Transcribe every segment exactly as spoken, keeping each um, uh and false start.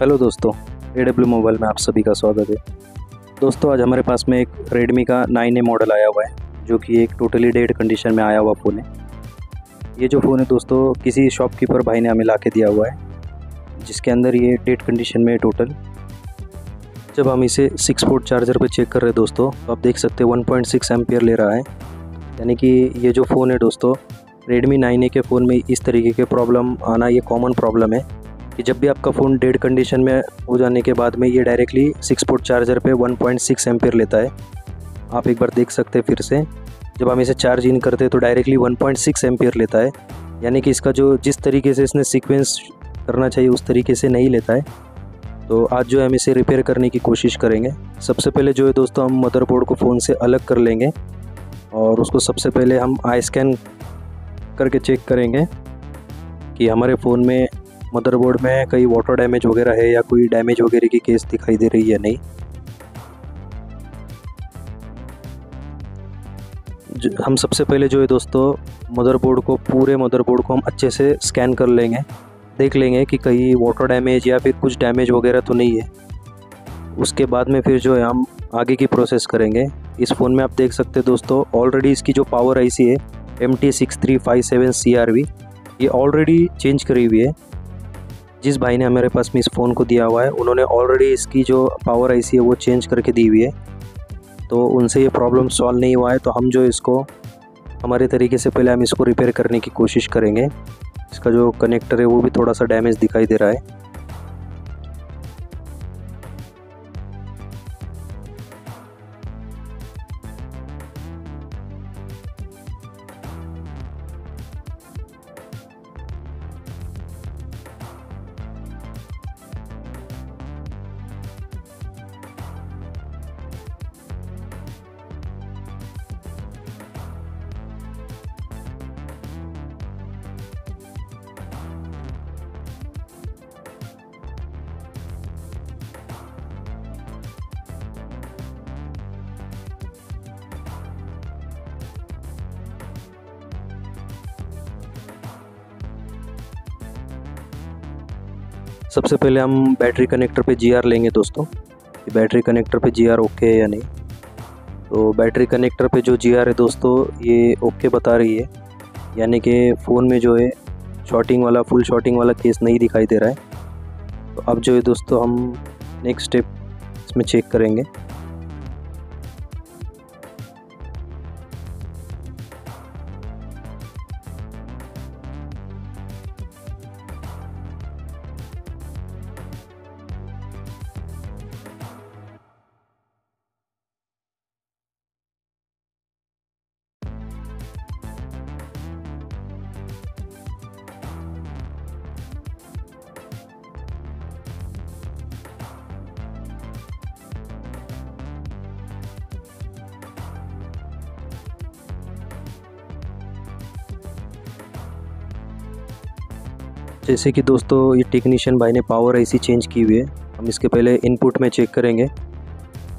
Hello दोस्तों, एडब्ल्यू mobile में आप सभी का स्वागत है। दोस्तों आज हमारे पास में एक रेडमी का नाइन ए मॉडल आया हुआ है, जो कि एक टोटली डेड कंडीशन में आया हुआ फ़ोन है। ये जो फ़ोन है दोस्तों, किसी शॉपकीपर भाई ने हमें ला के दिया हुआ है, जिसके अंदर ये डेड कंडीशन में है टोटल। जब हम इसे सिक्स पोर्ट चार्जर पर चेक कर रहे हैं दोस्तों, तो आप देख सकते हैं वन पॉइंट सिक्स एम्पियर ले रहा है। यानी कि ये जो फ़ोन है दोस्तों, रेडमी नाइन ए के फ़ोन में इस तरीके के प्रॉब्लम आना ये कॉमन प्रॉब्लम है कि जब भी आपका फ़ोन डेड कंडीशन में हो जाने के बाद में ये डायरेक्टली सिक्स पोर्ट चार्जर पे वन पॉइंट सिक्स एम्पियर लेता है। आप एक बार देख सकते हैं फिर से, जब हम इसे चार्ज इन करते हैं तो directly one point six ampere लेता है। यानी कि इसका जो जिस तरीके से इसने सीक्वेंस करना चाहिए उस तरीके से नहीं लेता है। तो आज जो है हम इसे रिपेयर करने की कोशिश करेंगे। सबसे पहले जो है दोस्तों, हम मदरबोर्ड को फ़ोन से अलग कर लेंगे और उसको सबसे पहले हम आई स्कैन करके चेक करेंगे कि हमारे फ़ोन में मदरबोर्ड में कहीं वाटर डैमेज वगैरह है या कोई डैमेज वगैरह की केस दिखाई दे रही है नहीं। हम सबसे पहले जो है दोस्तों मदरबोर्ड को पूरे मदरबोर्ड को हम अच्छे से स्कैन कर लेंगे, देख लेंगे कि कहीं वाटर डैमेज या फिर कुछ डैमेज वगैरह तो नहीं है। उसके बाद में फिर जो है हम आगे की प्रोसेस करेंगे। इस फ़ोन में आप देख सकते हैं दोस्तों, ऑलरेडी इसकी जो पावर आई सी है M T six three five seven C R V, ये ऑलरेडी चेंज करी हुई है। जिस भाई ने हमारे पास में इस फ़ोन को दिया हुआ है, उन्होंने ऑलरेडी इसकी जो पावर आईसी है वो चेंज करके दी हुई है। तो उनसे ये प्रॉब्लम सॉल्व नहीं हुआ है, तो हम जो इसको हमारे तरीके से पहले हम इसको रिपेयर करने की कोशिश करेंगे। इसका जो कनेक्टर है वो भी थोड़ा सा डैमेज दिखाई दे रहा है। सबसे पहले हम बैटरी कनेक्टर पे जी आर लेंगे दोस्तों, कि बैटरी कनेक्टर पे जी आर ओके है या नहीं। तो बैटरी कनेक्टर पे जो जी आर है दोस्तों, ये ओके बता रही है। यानी कि फ़ोन में जो है शॉर्टिंग वाला फुल शॉर्टिंग वाला केस नहीं दिखाई दे रहा है। तो अब जो है दोस्तों हम नेक्स्ट स्टेप इसमें चेक करेंगे। जैसे कि दोस्तों ये टेक्नीशियन भाई ने पावर आईसी चेंज की हुई है, हम इसके पहले इनपुट में चेक करेंगे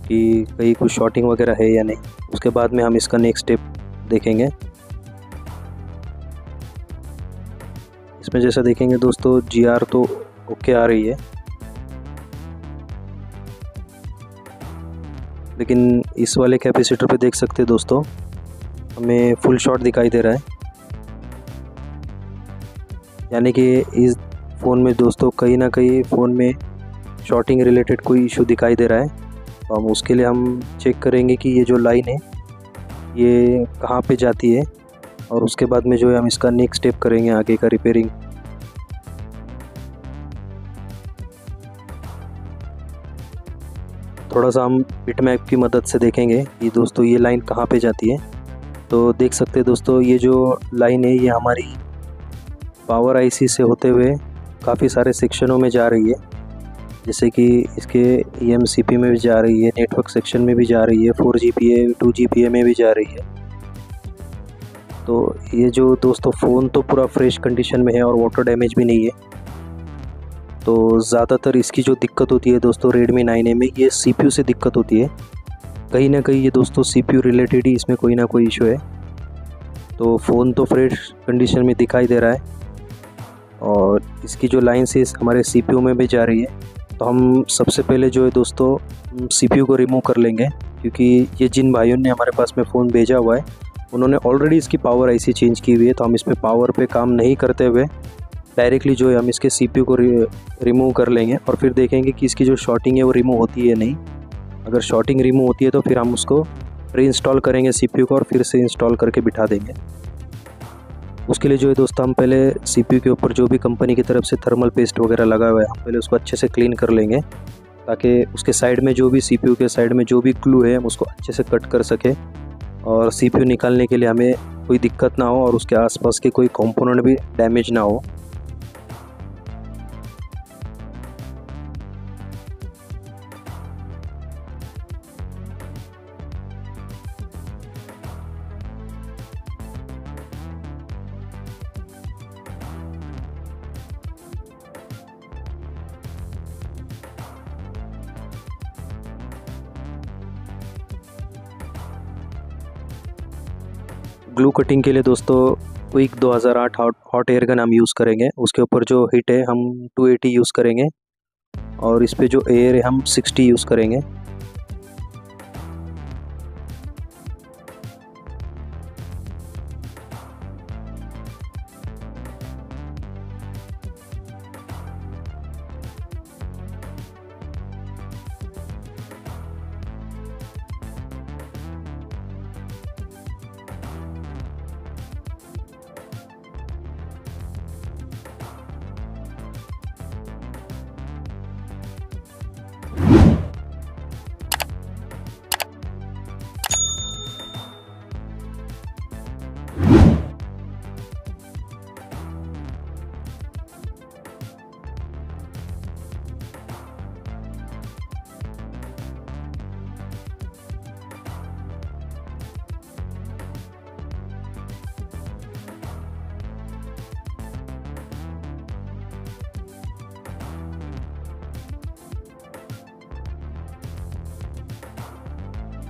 कि कहीं कुछ शॉर्टिंग वगैरह है या नहीं। उसके बाद में हम इसका नेक्स्ट स्टेप देखेंगे। इसमें जैसा देखेंगे दोस्तों, जीआर तो ओके आ रही है, लेकिन इस वाले कैपेसिटर पे देख सकते हैं दोस्तों, हमें फुल शॉट दिखाई दे रहा है। यानी कि इस फ़ोन में दोस्तों कहीं ना कहीं फ़ोन में शॉर्टिंग रिलेटेड कोई इशू दिखाई दे रहा है। तो हम उसके लिए हम चेक करेंगे कि ये जो लाइन है ये कहाँ पे जाती है, और उसके बाद में जो है हम इसका नेक्स्ट स्टेप करेंगे आगे का रिपेयरिंग। थोड़ा सा हम बिटमैप की मदद से देखेंगे कि दोस्तों ये लाइन कहाँ पे जाती है। तो देख सकते हैं दोस्तों, ये जो लाइन है ये हमारी पावर आईसी से होते हुए काफ़ी सारे सेक्शनों में जा रही है। जैसे कि इसके ई एम सी पी में भी जा रही है, नेटवर्क सेक्शन में भी जा रही है, four G P A two G P A में भी जा रही है। तो ये जो दोस्तों फ़ोन तो पूरा फ्रेश कंडीशन में है और वाटर डैमेज भी नहीं है। तो ज़्यादातर इसकी जो दिक्कत होती है दोस्तों रेडमी नाइन ए में, ये सी पी यू से दिक्कत होती है। कहीं ना कहीं ये दोस्तों सी पी यू रिलेटेड ही इसमें कोई ना कोई इशू है। तो फ़ोन तो फ्रेश कंडीशन में दिखाई दे रहा है और इसकी जो लाइन से हमारे सी पी यू में भी जा रही है, तो हम सबसे पहले जो है दोस्तों सीपीयू को रिमूव कर लेंगे, क्योंकि ये जिन भाइयों ने हमारे पास में फ़ोन भेजा हुआ है उन्होंने ऑलरेडी इसकी पावर आईसी चेंज की हुई है। तो हम इस पर पावर पे काम नहीं करते हुए डायरेक्टली जो है हम इसके सीपीयू को रिमूव कर लेंगे और फिर देखेंगे कि इसकी जो शॉर्टिंग है वो रिमूव होती है नहीं। अगर शॉर्टिंग रिमूव होती है तो फिर हम उसको रीइंस्टॉल करेंगे सीपीयू को और फिर से इंस्टॉल करके बिठा देंगे। उसके लिए जो है दोस्तों हम पहले सीपीयू के ऊपर जो भी कंपनी की तरफ से थर्मल पेस्ट वगैरह लगा हुआ है हम पहले उसको अच्छे से क्लीन कर लेंगे, ताकि उसके साइड में जो भी सीपीयू के साइड में जो भी ग्लू है हम उसको अच्छे से कट कर सकें और सीपीयू निकालने के लिए हमें कोई दिक्कत ना हो और उसके आसपास के कोई कंपोनेंट भी डैमेज ना हो। ग्लू कटिंग के लिए दोस्तों क्विक दो हज़ार आठ हॉट एयर गन हम यूज़ करेंगे। उसके ऊपर जो हीट है हम दो सौ अस्सी यूज़ करेंगे और इस पे जो एयर है हम साठ यूज़ करेंगे।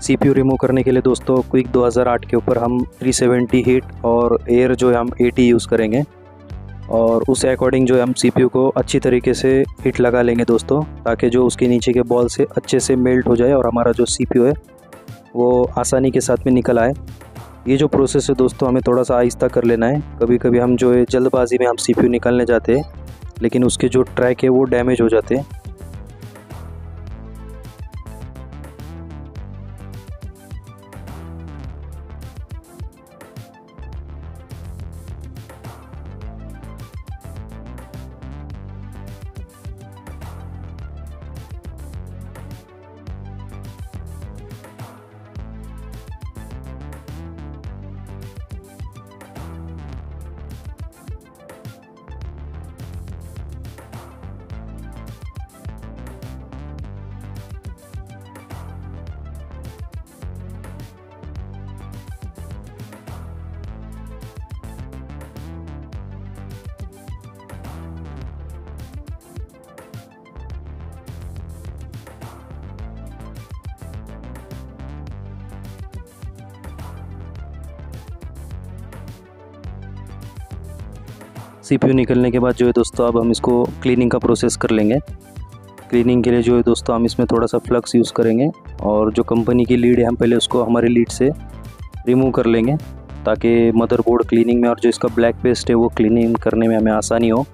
सीपीयू रिमूव करने के लिए दोस्तों क्विक दो हज़ार आठ के ऊपर हम तीन सौ सत्तर हीट और एयर जो है हम अस्सी यूज़ करेंगे और उसके अकॉर्डिंग जो है हम सीपीयू को अच्छी तरीके से हीट लगा लेंगे दोस्तों, ताकि जो उसके नीचे के बॉल से अच्छे से मेल्ट हो जाए और हमारा जो सीपीयू है वो आसानी के साथ में निकल आए। ये जो प्रोसेस है दोस्तों हमें थोड़ा सा आहिस्ता कर लेना है। कभी कभी हम जो है जल्दबाजी में हम सीपीयू निकालने जाते हैं लेकिन उसके जो ट्रैक है वो डैमेज हो जाते हैं। सीपीयू निकलने के बाद जो है दोस्तों अब हम इसको क्लीनिंग का प्रोसेस कर लेंगे। क्लीनिंग के लिए जो है दोस्तों हम इसमें थोड़ा सा फ्लक्स यूज़ करेंगे और जो कंपनी की लीड है हम पहले उसको हमारे लीड से रिमूव कर लेंगे, ताकि मदरबोर्ड क्लीनिंग में और जो इसका ब्लैक पेस्ट है वो क्लीनिंग करने में हमें आसानी हो।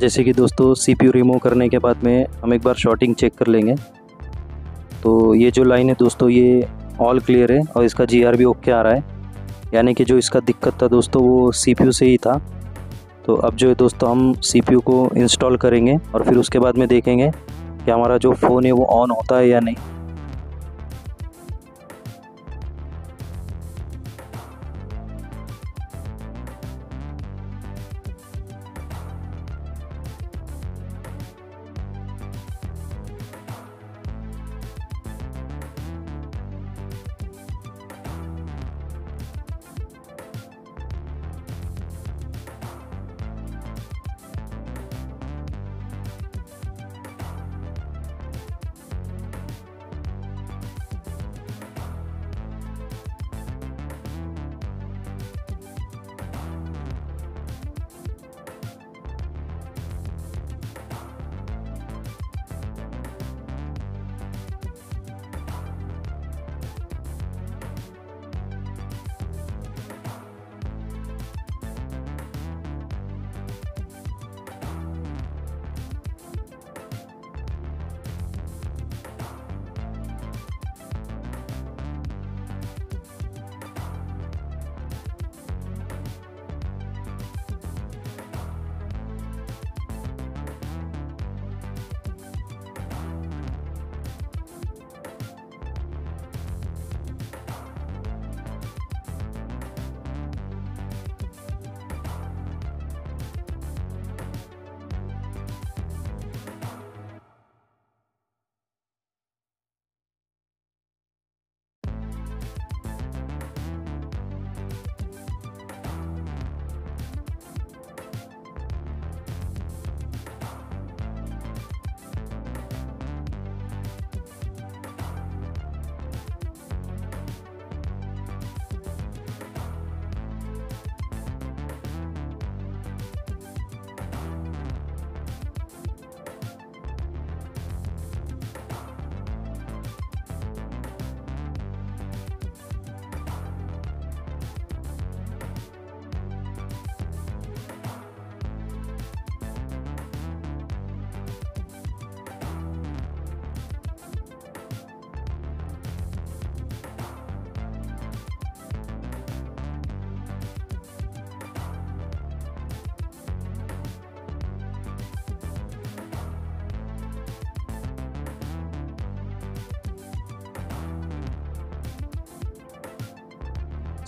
जैसे कि दोस्तों सीपीयू रिमूव करने के बाद में हम एक बार शॉर्टिंग चेक कर लेंगे। तो ये जो लाइन है दोस्तों ये ऑल क्लियर है और इसका जीआरबी ओके आ रहा है, यानी कि जो इसका दिक्कत था दोस्तों वो सीपीयू से ही था। तो अब जो है दोस्तों हम सीपीयू को इंस्टॉल करेंगे और फिर उसके बाद में देखेंगे कि हमारा जो फ़ोन है वो ऑन होता है या नहीं।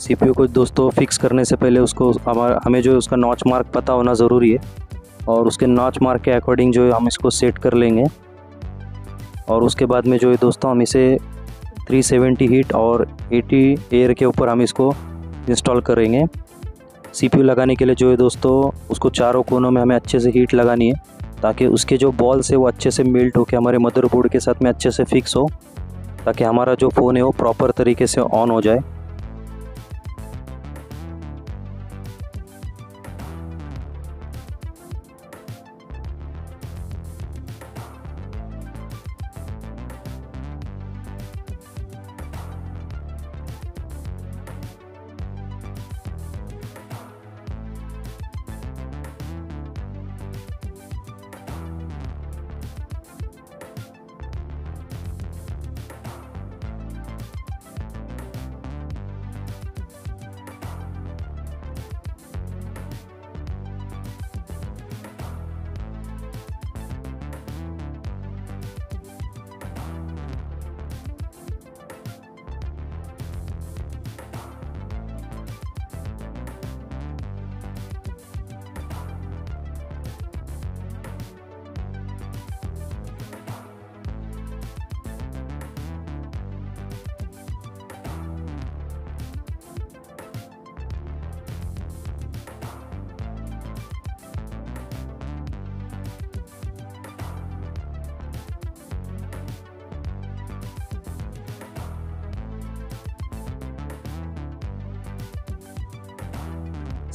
सीपीयू को दोस्तों फिक्स करने से पहले उसको हमारा हमें जो उसका नॉच मार्क पता होना ज़रूरी है और उसके नॉच मार्क के अकॉर्डिंग जो है हम इसको सेट कर लेंगे। और उसके बाद में जो है दोस्तों हम इसे तीन सौ सत्तर हीट और अस्सी एयर के ऊपर हम इसको इंस्टॉल करेंगे। सीपीयू लगाने के लिए जो है दोस्तों उसको चारों कोनों में हमें अच्छे से हीट लगानी है ताकि उसके जो बॉल्स है वो अच्छे से मेल्ट होकर हमारे मदरबोर्ड के साथ में अच्छे से फिक्स हो, ताकि हमारा जो फ़ोन है वो प्रॉपर तरीके से ऑन हो जाए।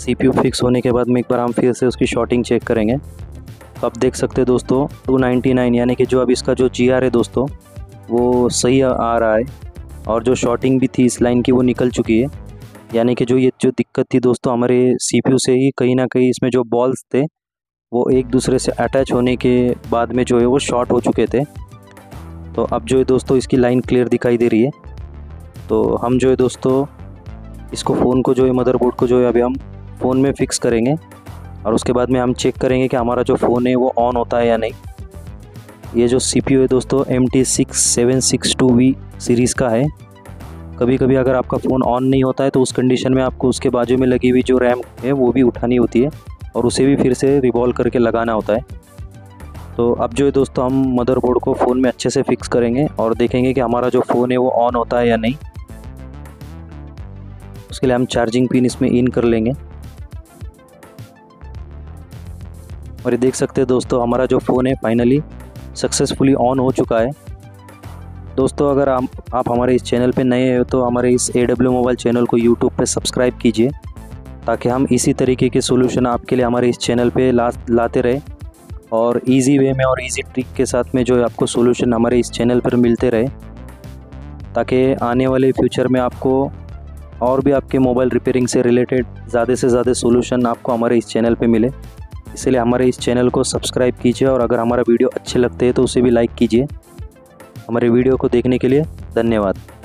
सीपीयू फिक्स होने के बाद में एक बार हम फिर से उसकी शॉर्टिंग चेक करेंगे। तो आप देख सकते हैं दोस्तों दो सौ निन्यानवे यानी कि जो अब इसका जो जीआर है दोस्तों वो सही आ रहा है और जो शॉर्टिंग भी थी इस लाइन की वो निकल चुकी है, यानी कि जो ये जो दिक्कत थी दोस्तों हमारे सीपीयू से ही कहीं ना कहीं इसमें जो बॉल्स थे वो एक दूसरे से अटैच होने के बाद में जो है वो शॉर्ट हो चुके थे। तो अब जो है दोस्तों इसकी लाइन क्लियर दिखाई दे रही है। तो हम जो है दोस्तों इसको फ़ोन को जो है मदरबोर्ड को जो है अभी हम फ़ोन में फ़िक्स करेंगे और उसके बाद में हम चेक करेंगे कि हमारा जो फ़ोन है वो ऑन होता है या नहीं। ये जो सीपीयू है दोस्तों M T six seven six two V series का है। कभी कभी अगर आपका फ़ोन ऑन नहीं होता है तो उस कंडीशन में आपको उसके बाजू में लगी हुई जो रैम है वो भी उठानी होती है और उसे भी फिर से रिवॉल्व करके लगाना होता है। तो अब जो है दोस्तों हम मदरबोर्ड को फ़ोन में अच्छे से फिक्स करेंगे और देखेंगे कि हमारा जो फ़ोन है वो ऑन होता है या नहीं। उसके लिए हम चार्जिंग पिन इसमें इन कर लेंगे और ये देख सकते हैं दोस्तों हमारा जो फ़ोन है फाइनली सक्सेसफुली ऑन हो चुका है। दोस्तों अगर आप, आप हमारे इस चैनल पे नए हो तो हमारे इस ए डब्ल्यू मोबाइल चैनल को यूट्यूब पे सब्सक्राइब कीजिए ताकि हम इसी तरीके के सॉल्यूशन आपके लिए हमारे इस चैनल पे ला लाते रहे और इजी वे में और इजी ट्रिक के साथ में जो है आपको सॉल्यूशन हमारे इस चैनल पर मिलते रहे ताकि आने वाले फ्यूचर में आपको और भी आपके मोबाइल रिपेयरिंग से रिलेटेड ज़्यादा से ज़्यादा सॉल्यूशन आपको हमारे इस चैनल पर मिले। इसलिए हमारे इस चैनल को सब्सक्राइब कीजिए और अगर हमारा वीडियो अच्छे लगते हैं तो उसे भी लाइक कीजिए। हमारे वीडियो को देखने के लिए धन्यवाद।